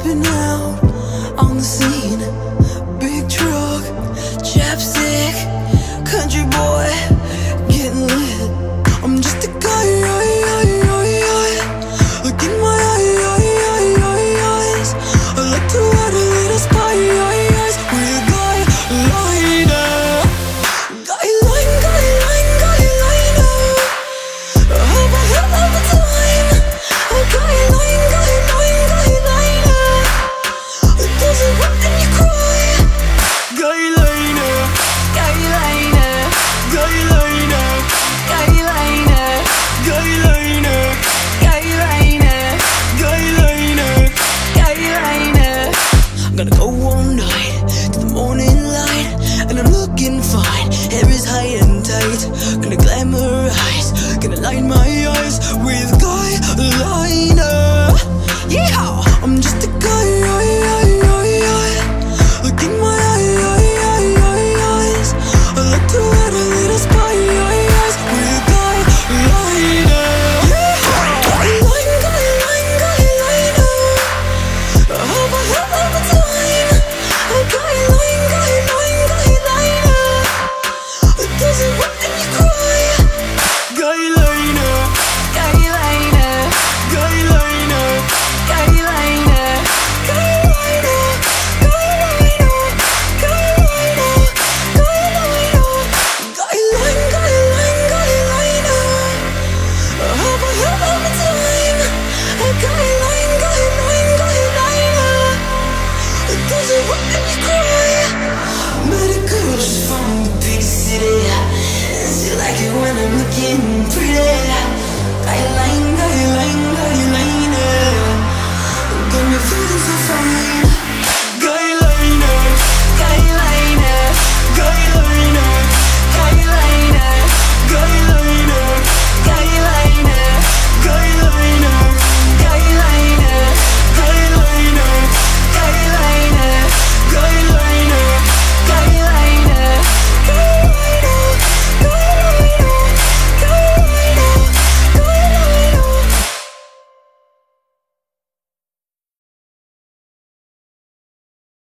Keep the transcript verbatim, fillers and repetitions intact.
stepping out on the scene. Big truck, chapstick, country boy, getting lit. I'm just a guy, oi, oi, oi, oi. Look in my eye, oi, oi, oi, eyes. I like to add a little spice. We're a guy liner, guy liner, guy liner, guy liner. All my head all the time. A guy liner, guy liner, guy liner. It doesn't work and you cry. Guy liner, guy liner, guy liner, guy liner, guy liner, guy liner, guy liner, guy liner. I'm gonna go all night to the morning light, and I'm looking fine. Hair is high and tight. Gonna glamorize, gonna line my eyes with God.